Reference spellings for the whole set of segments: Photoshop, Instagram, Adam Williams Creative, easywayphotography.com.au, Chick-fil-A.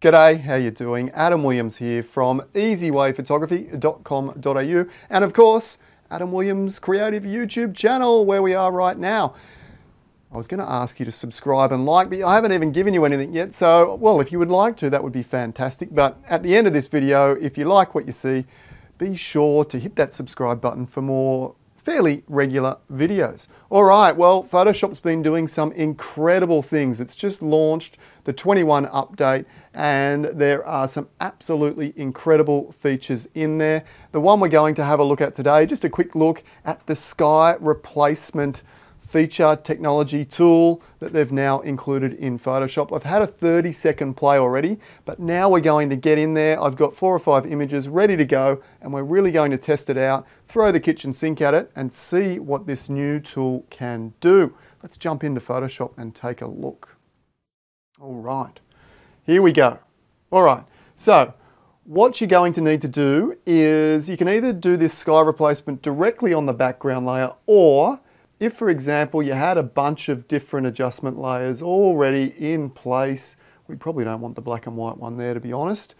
G'day, how you doing? Adam Williams here from easywayphotography.com.au and of course, Adam Williams Creative YouTube channel where we are right now. I was going to ask you to subscribe and like, but I haven't even given you anything yet, so, well, if you would like to, that would be fantastic. But at the end of this video, if you like what you see, be sure to hit that subscribe button for more fairly regular videos. All right, well, Photoshop's been doing some incredible things. It's just launched the 21 update and there are some absolutely incredible features in there. The one we're going to have a look at today, just a quick look at the sky replacement feature technology tool that they've now included in Photoshop. I've had a 30-second play already, but now we're going to get in there. I've got 4 or 5 images ready to go, and we're really going to test it out, throw the kitchen sink at it, and see what this new tool can do. Let's jump into Photoshop and take a look. All right, here we go. All right, so what you're going to need to do is you can either do this sky replacement directly on the background layer, or if, for example, you had a bunch of different adjustment layers already in place, we probably don't want the black and white one there, to be honest,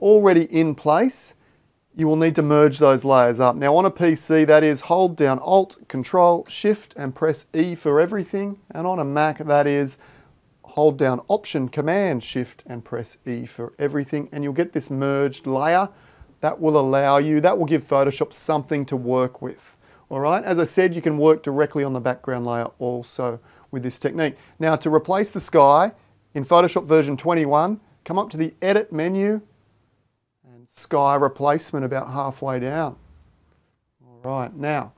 already in place, you will need to merge those layers up. Now on a PC, that is hold down Alt, Control, Shift, and press E for everything. And on a Mac, that is hold down Option, Command, Shift, and press E for everything. And you'll get this merged layer. That will allow you, that will give Photoshop something to work with. All right, as I said, you can work directly on the background layer also with this technique. Now to replace the sky in Photoshop version 21, come up to the Edit menu and Sky Replacement about halfway down. All right, now,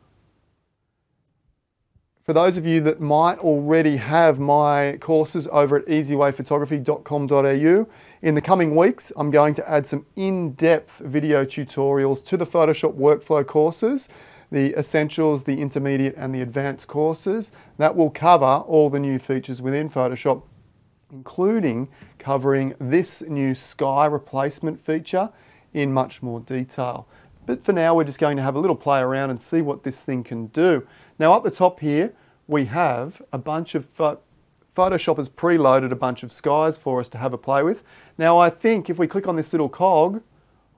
for those of you that might already have my courses over at easywayphotography.com.au, in the coming weeks, I'm going to add some in-depth video tutorials to the Photoshop workflow courses, the Essentials, the Intermediate, and the Advanced courses. That will cover all the new features within Photoshop, including covering this new sky replacement feature in much more detail. But for now, we're just going to have a little play around and see what this thing can do. Now up the top here, we have a bunch of Photoshop has preloaded a bunch of skies for us to have a play with. Now I think if we click on this little cog,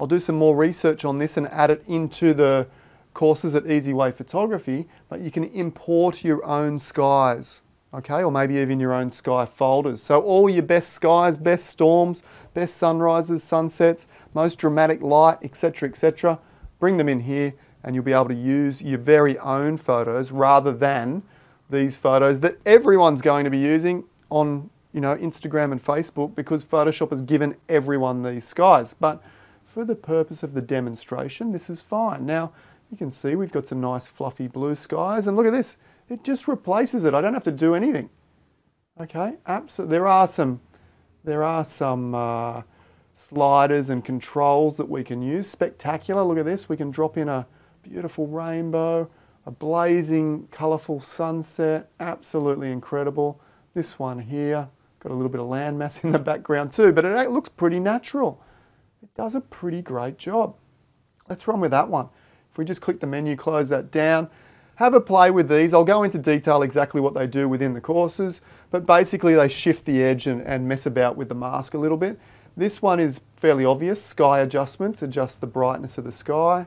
I'll do some more research on this and add it into the courses at Easy Way Photography, but you can import your own skies, okay, or maybe even your own sky folders. So all your best skies, best storms, best sunrises, sunsets, most dramatic light, etc., bring them in here and you'll be able to use your very own photos rather than these photos that everyone's going to be using on, you know, Instagram and Facebook because Photoshop has given everyone these skies. But for the purpose of the demonstration, this is fine. Now, you can see we've got some nice fluffy blue skies, and look at this, it just replaces it. I don't have to do anything. Okay, absolutely. There are some sliders and controls that we can use. Spectacular, look at this, we can drop in a beautiful rainbow, a blazing, colourful sunset, absolutely incredible. This one here, got a little bit of landmass in the background too, but it looks pretty natural. It does a pretty great job. Let's run with that one. We just click the menu, close that down, have a play with these. I'll go into detail exactly what they do within the courses, but basically they shift the edge and mess about with the mask a little bit. This one is fairly obvious, sky adjustments, adjust the brightness of the sky.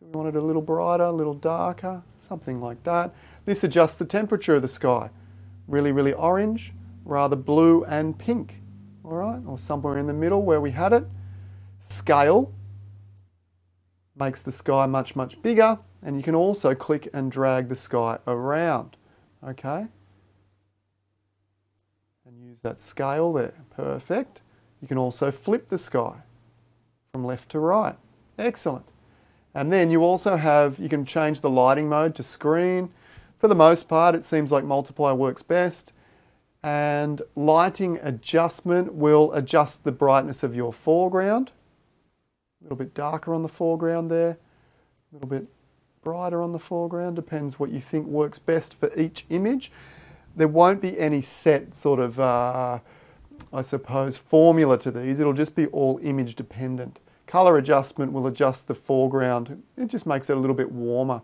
Do we want it a little brighter, a little darker, something like that. This adjusts the temperature of the sky, really, really orange, rather blue and pink, all right, or somewhere in the middle where we had it. Scale makes the sky much, much bigger, and you can also click and drag the sky around, okay? And use that scale there, perfect. You can also flip the sky from left to right, excellent. And then you also have, you can change the lighting mode to screen. For the most part, it seems like multiply works best. And lighting adjustment will adjust the brightness of your foreground. A little bit darker on the foreground there, a little bit brighter on the foreground, depends what you think works best for each image. There won't be any set sort of, I suppose, formula to these, it'll just be all image dependent. Colour adjustment will adjust the foreground, it just makes it a little bit warmer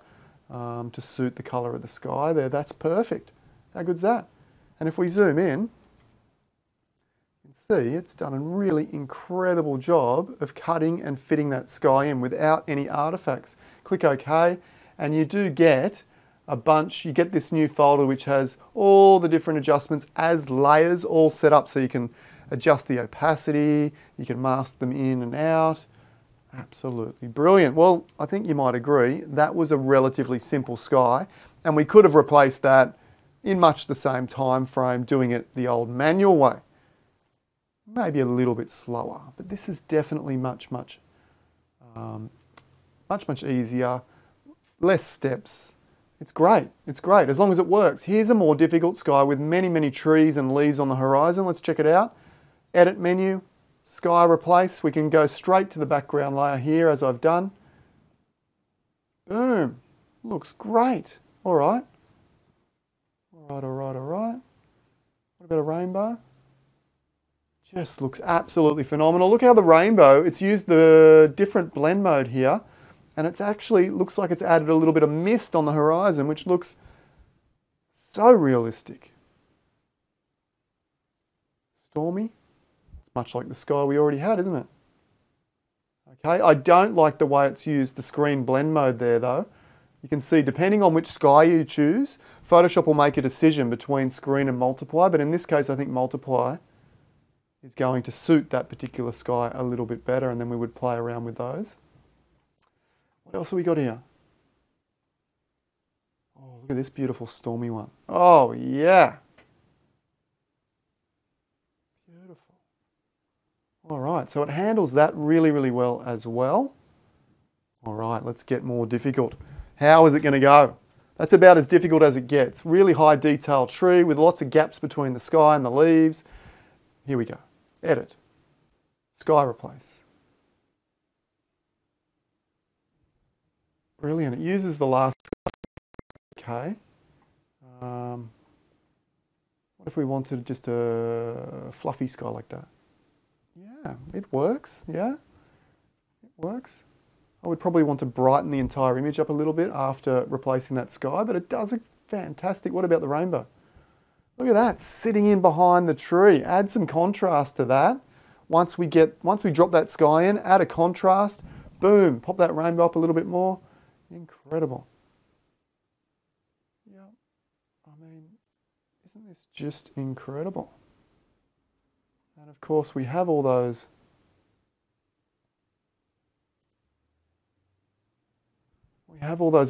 to suit the colour of the sky there, that's perfect. How good's that? And if we zoom in, see, it's done a really incredible job of cutting and fitting that sky in without any artifacts. Click OK, and you do get a bunch, you get this new folder which has all the different adjustments as layers all set up, so you can adjust the opacity, you can mask them in and out. Absolutely brilliant. Well, I think you might agree that was a relatively simple sky, and we could have replaced that in much the same time frame doing it the old manual way. Maybe a little bit slower, but this is definitely much easier, less steps. It's great. It's great as long as it works. Here's a more difficult sky with many trees and leaves on the horizon. Let's check it out. Edit menu, sky replace. We can go straight to the background layer here as I've done. Boom. Looks great. All right. All right. What about a rainbow? Just looks absolutely phenomenal. Look how the rainbow, it's used the different blend mode here, and it's actually looks like it's added a little bit of mist on the horizon, which looks so realistic. Stormy. It's much like the sky we already had, isn't it? Okay, I don't like the way it's used the screen blend mode there though. You can see, depending on which sky you choose, Photoshop will make a decision between screen and multiply, but in this case I think multiply is going to suit that particular sky a little bit better, and then we would play around with those. What else have we got here? Oh, look at this beautiful stormy one. Oh, yeah. Beautiful. All right, so it handles that really well as well. All right, let's get more difficult. How is it going to go? That's about as difficult as it gets. Really high detail tree with lots of gaps between the sky and the leaves. Here we go. Edit. Sky replace. Brilliant. It uses the last sky. Okay. What if we wanted just a fluffy sky like that? Yeah, it works. Yeah, it works. I would probably want to brighten the entire image up a little bit after replacing that sky, but it does it fantastic. What about the rainbow? Look at that, sitting in behind the tree. Add some contrast to that. Once we drop that sky in, add a contrast. Boom, pop that rainbow up a little bit more. Incredible. Yeah, I mean, isn't this just incredible? And of course we have all those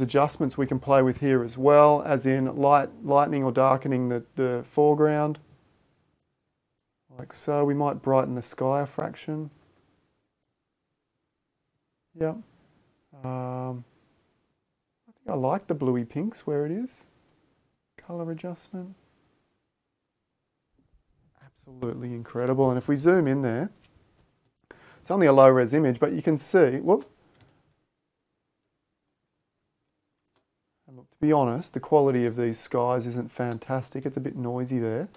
adjustments we can play with here as well, as in lightening or darkening the foreground. Like so, we might brighten the sky a fraction. Yep. I think I like the bluey pinks where it is. Colour adjustment. Absolutely incredible. And if we zoom in there, it's only a low-res image, but you can see, whoop. To be honest, the quality of these skies isn't fantastic. It's a bit noisy there,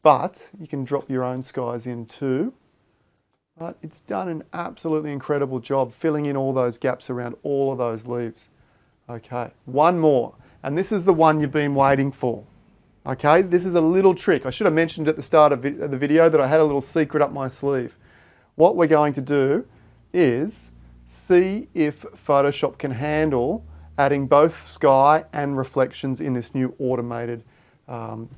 but you can drop your own skies in too. But it's done an absolutely incredible job filling in all those gaps around all of those leaves. Okay, one more, and this is the one you've been waiting for. Okay, this is a little trick. I should have mentioned at the start of the video that I had a little secret up my sleeve. What we're going to do is see if Photoshop can handle adding both sky and reflections in this new automated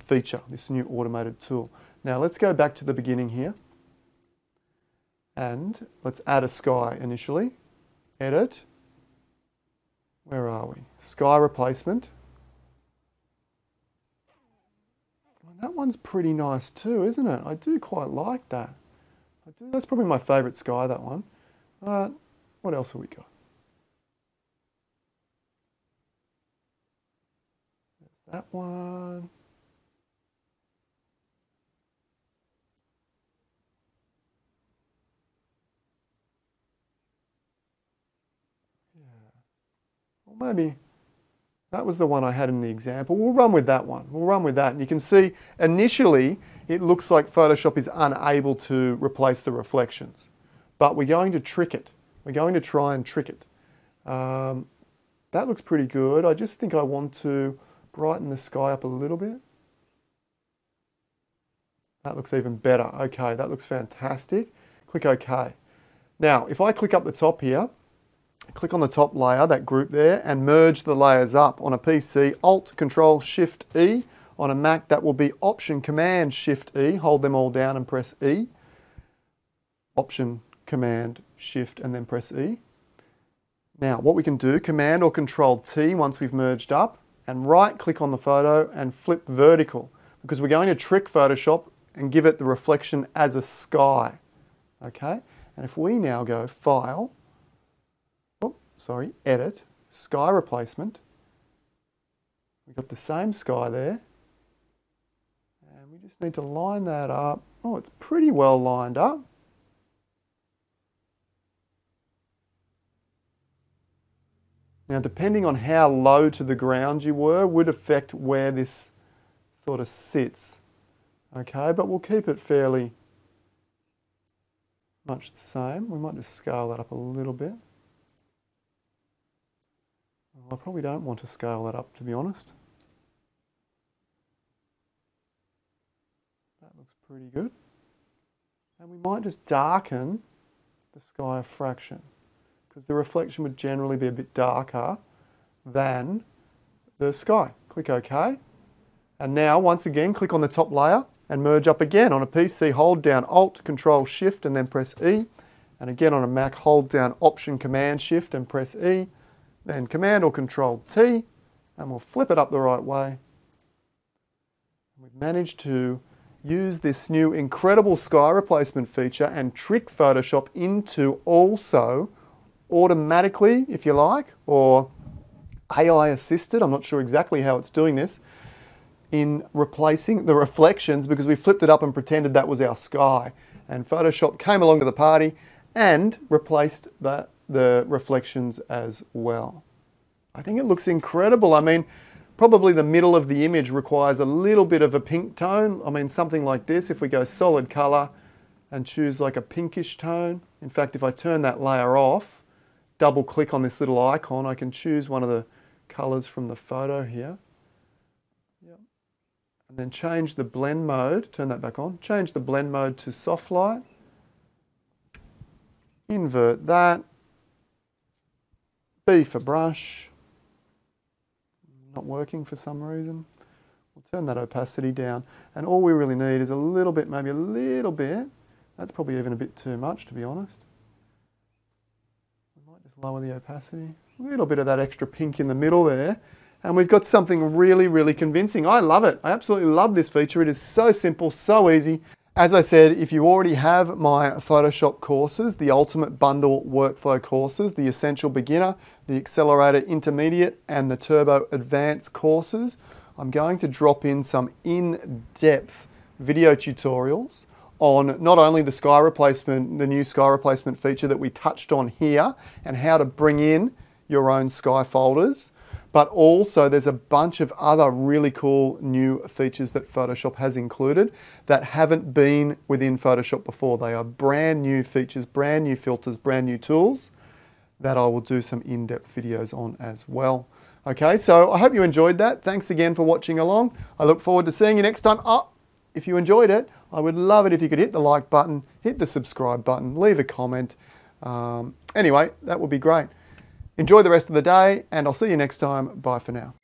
feature, this new automated tool. Now let's go back to the beginning here, and let's add a sky initially. Edit. Where are we? Sky replacement. That one's pretty nice too, isn't it? I do quite like that. That's probably my favourite sky, that one. What else have we got? That one. Yeah. Well, maybe that was the one I had in the example. We'll run with that one. We'll run with that. And you can see initially it looks like Photoshop is unable to replace the reflections, but we're going to trick it. We're going to try and trick it. That looks pretty good. I just think I want to brighten the sky up a little bit. That looks even better. Okay, that looks fantastic. Click OK. Now, if I click up the top here, click on the top layer, that group there, and merge the layers up. On a PC, Alt-Control-Shift-E. On a Mac, that will be Option-Command-Shift-E. Hold them all down and press E. Option-Command-Shift and then press E. Now, what we can do, Command or Control-T once we've merged up, and right-click on the photo and flip vertical, because we're going to trick Photoshop and give it the reflection as a sky. Okay, and if we now go File, Edit, Sky Replacement, we've got the same sky there, and we just need to line that up. Oh, it's pretty well lined up. Now, depending on how low to the ground you were, would affect where this sort of sits. Okay, but we'll keep it fairly much the same. We might just scale that up a little bit. I probably don't want to scale that up, to be honest. That looks pretty good. And we might just darken the sky a fraction, because the reflection would generally be a bit darker than the sky. Click OK. And now, once again, click on the top layer and merge up again. On a PC, hold down Alt, Control, Shift, and then press E. And again on a Mac, hold down Option, Command, Shift, and press E. Then Command or Control T, and we'll flip it up the right way. We've managed to use this new incredible sky replacement feature and trick Photoshop into also automatically, if you like, or AI assisted, I'm not sure exactly how it's doing this, in replacing the reflections, because we flipped it up and pretended that was our sky. And Photoshop came along to the party and replaced the reflections as well. I think it looks incredible. I mean, probably the middle of the image requires a little bit of a pink tone. I mean, something like this, if we go solid color and choose like a pinkish tone. In fact, if I turn that layer off, double click on this little icon, I can choose one of the colors from the photo here. Yep. And then change the blend mode, turn that back on, change the blend mode to soft light, invert that, B for brush, not working for some reason. We'll turn that opacity down, and all we really need is a little bit, maybe a little bit, that's probably even a bit too much, to be honest. Lower the opacity, a little bit of that extra pink in the middle there, and we've got something really, really convincing. I love it. I absolutely love this feature. It is so simple, so easy. As I said, if you already have my Photoshop courses, the Ultimate Bundle Workflow courses, the Essential Beginner, the Accelerator Intermediate, and the Turbo Advanced courses, I'm going to drop in some in-depth video tutorials on not only the sky replacement, the new sky replacement feature that we touched on here, and how to bring in your own sky folders, but also there's a bunch of other really cool new features that Photoshop has included that haven't been within Photoshop before. They are brand new features, brand new filters, brand new tools that I will do some in-depth videos on as well. Okay, so I hope you enjoyed that. Thanks again for watching along. I look forward to seeing you next time. Oh, if you enjoyed it, I would love it if you could hit the like button, hit the subscribe button, leave a comment. Anyway, that would be great. Enjoy the rest of the day, and I'll see you next time. Bye for now.